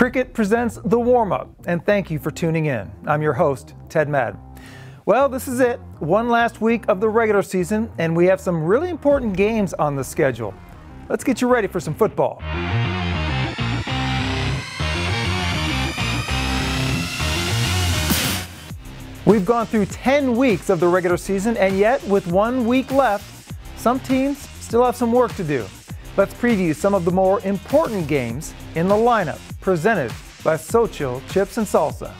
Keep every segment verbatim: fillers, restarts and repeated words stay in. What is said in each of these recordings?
Cricket presents The Warm-Up, and thank you for tuning in. I'm your host, Ted Madden. Well, this is it. One last week of the regular season, and we have some really important games on the schedule. Let's get you ready for some football. We've gone through ten weeks of the regular season, and yet with one week left, some teams still have some work to do. Let's preview some of the more important games in the lineup, presented by Xochitl Chips and Salsa.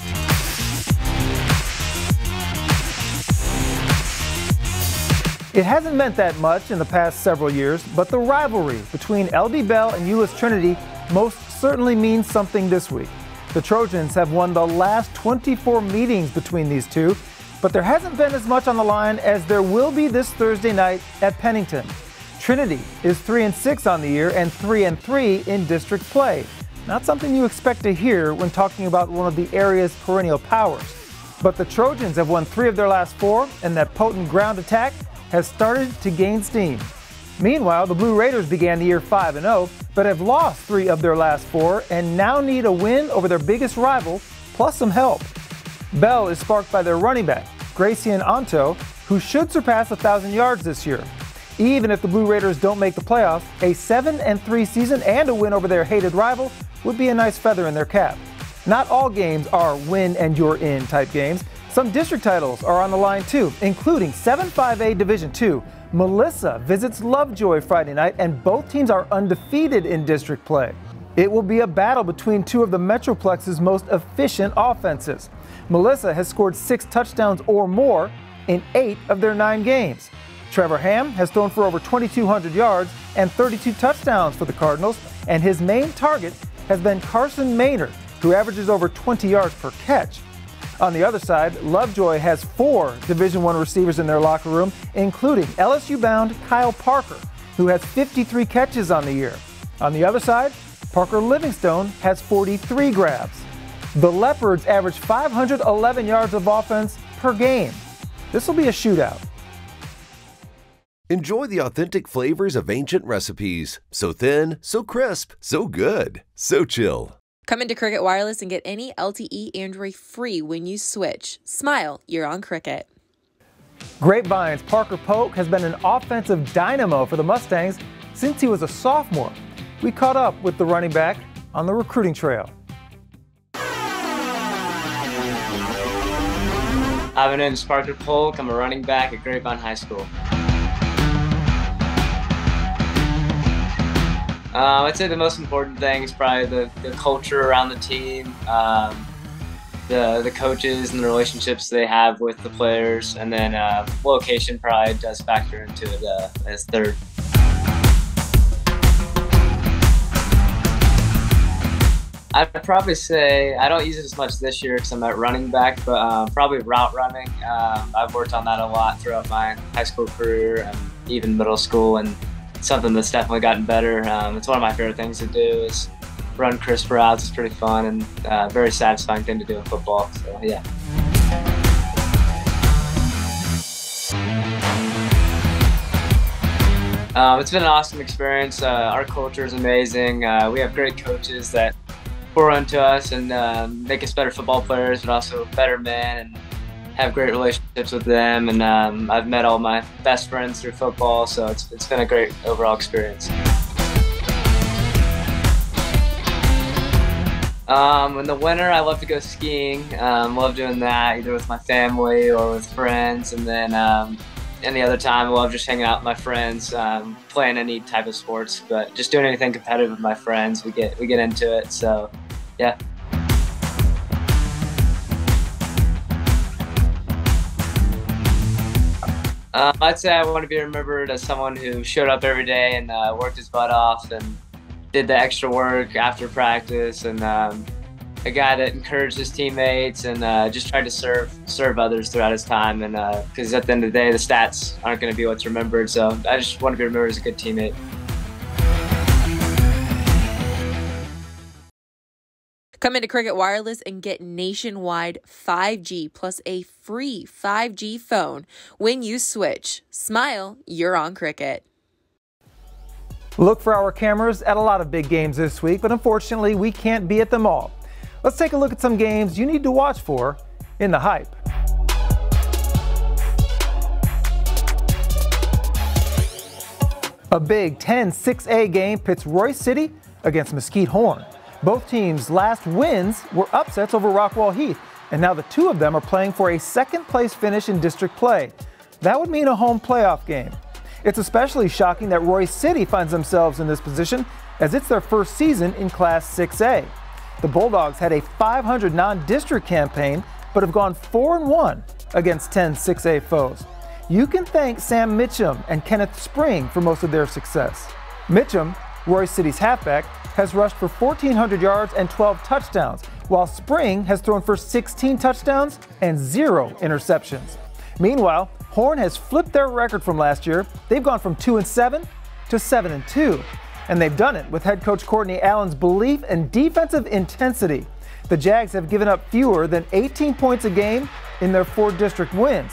It hasn't meant that much in the past several years, but the rivalry between L D. Bell and Euless Trinity most certainly means something this week. The Trojans have won the last twenty-four meetings between these two, but there hasn't been as much on the line as there will be this Thursday night at Pennington. Trinity is three and six on the year and three and three in district play. Not something you expect to hear when talking about one of the area's perennial powers. But the Trojans have won three of their last four, and that potent ground attack has started to gain steam. Meanwhile, the Blue Raiders began the year five and oh, but have lost three of their last four and now need a win over their biggest rival, plus some help. Bell is sparked by their running back, Grayson Anto, who should surpass one thousand yards this year. Even if the Blue Raiders don't make the playoffs, a seven and three season and a win over their hated rival would be a nice feather in their cap. Not all games are win and you're in type games. Some district titles are on the line too, including seven five A Division two. Melissa visits Lovejoy Friday night, and both teams are undefeated in district play. It will be a battle between two of the Metroplex's most efficient offenses. Melissa has scored six touchdowns or more in eight of their nine games. Trevor Hamm has thrown for over twenty-two hundred yards and thirty-two touchdowns for the Cardinals, and his main target has been Carson Maynard, who averages over twenty yards per catch. On the other side, Lovejoy has four Division one receivers in their locker room, including L S U-bound Kyle Parker, who has fifty-three catches on the year. On the other side, Parker Livingstone has forty-three grabs. The Leopards average five hundred eleven yards of offense per game. This will be a shootout. Enjoy the authentic flavors of ancient recipes. So thin, so crisp, so good, so chill. Come into Cricket Wireless and get any L T E Android free when you switch. Smile, you're on Cricket. Grapevine's Parker Polk has been an offensive dynamo for the Mustangs since he was a sophomore. We caught up with the running back on the recruiting trail. Hi, my name is Parker Polk. I'm a running back at Grapevine High School. Uh, I'd say the most important thing is probably the, the culture around the team, um, the, the coaches and the relationships they have with the players, and then uh, location probably does factor into it uh, as third. I'd probably say, I don't use it as much this year because I'm at running back, but uh, probably route running. Uh, I've worked on that a lot throughout my high school career and even middle school, and something that's definitely gotten better. Um, it's one of my favorite things to do is run crisp routes. It's pretty fun and a uh, very satisfying thing to do in football, so yeah. Um, it's been an awesome experience. Uh, our culture is amazing. Uh, we have great coaches that pour into us and uh, make us better football players, but also better men, and have great relationships with them, and um, I've met all my best friends through football, so it's, it's been a great overall experience. Um, in the winter, I love to go skiing. Um, love doing that, either with my family or with friends, and then um, any other time, I love just hanging out with my friends, um, playing any type of sports, but just doing anything competitive with my friends, we get, we get into it, so yeah. Um, I'd say I want to be remembered as someone who showed up every day and uh, worked his butt off and did the extra work after practice, and um, a guy that encouraged his teammates and uh, just tried to serve serve others throughout his time. And because uh, at the end of the day, the stats aren't going to be what's remembered, so I just want to be remembered as a good teammate. Come into Cricket Wireless and get nationwide five G plus a free five G phone when you switch. Smile, you're on Cricket. Look for our cameras at a lot of big games this week, but unfortunately we can't be at them all. Let's take a look at some games you need to watch for in The Hype. A Big Ten six A game pits Royse City against Mesquite Horn. Both teams' last wins were upsets over Rockwall Heath, and now the two of them are playing for a second place finish in district play. That would mean a home playoff game. It's especially shocking that Royse City finds themselves in this position, as it's their first season in Class six A. The Bulldogs had a five hundred non-district campaign, but have gone four and one against ten six A foes. You can thank Sam Mitchum and Kenneth Spring for most of their success. Mitchum, Royse City's halfback, has rushed for fourteen hundred yards and twelve touchdowns, while Spring has thrown for sixteen touchdowns and zero interceptions. Meanwhile, Horn has flipped their record from last year. They've gone from two and seven to seven and two, and they've done it with head coach Courtney Allen's belief and defensive intensity. The Jags have given up fewer than eighteen points a game in their four district wins.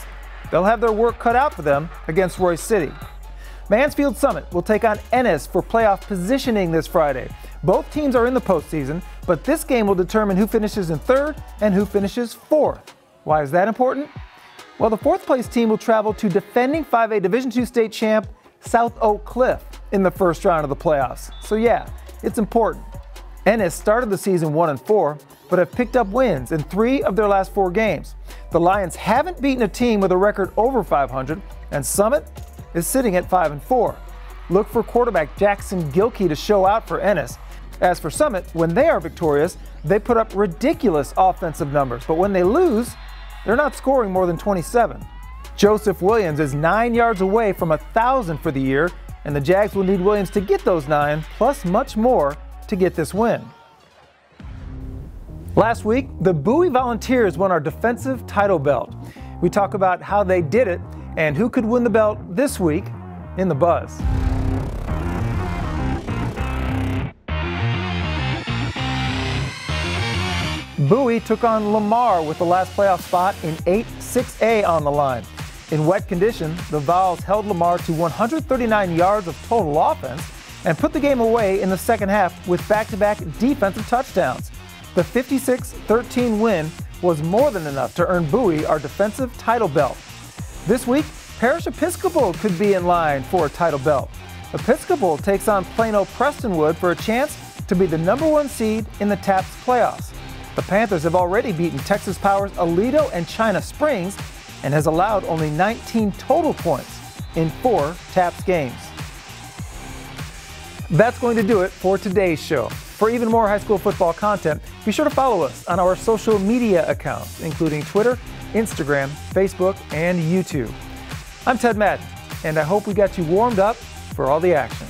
They'll have their work cut out for them against Royse City. Mansfield Summit will take on Ennis for playoff positioning this Friday. Both teams are in the postseason, but this game will determine who finishes in third and who finishes fourth. Why is that important? Well, the fourth place team will travel to defending five A Division two state champ South Oak Cliff in the first round of the playoffs. So yeah, it's important. Ennis started the season one and four, but have picked up wins in three of their last four games. The Lions haven't beaten a team with a record over five hundred, and Summit is sitting at five and four. Look for quarterback Jackson Gilkey to show out for Ennis. As for Summit, when they are victorious, they put up ridiculous offensive numbers, but when they lose, they're not scoring more than twenty-seven. Joseph Williams is nine yards away from one thousand for the year, and the Jags will need Williams to get those nine, plus much more, to get this win. Last week, the Bowie Volunteers won our defensive title belt. We talk about how they did it and who could win the belt this week in The Buzz. Bowie took on Lamar with the last playoff spot in eight six A on the line. In wet condition, the Vols held Lamar to one hundred thirty-nine yards of total offense and put the game away in the second half with back-to-back defensive touchdowns. The fifty-six thirteen win was more than enough to earn Bowie our defensive title belt. This week, Parish Episcopal could be in line for a title belt. Episcopal takes on Plano Prestonwood for a chance to be the number one seed in the TAPS playoffs. The Panthers have already beaten Texas Powers Aledo and China Springs and has allowed only nineteen total points in four TAPS games. That's going to do it for today's show. For even more high school football content, be sure to follow us on our social media accounts, including Twitter, Instagram, Facebook, and YouTube. I'm Ted Madden, and I hope we got you warmed up for all the action.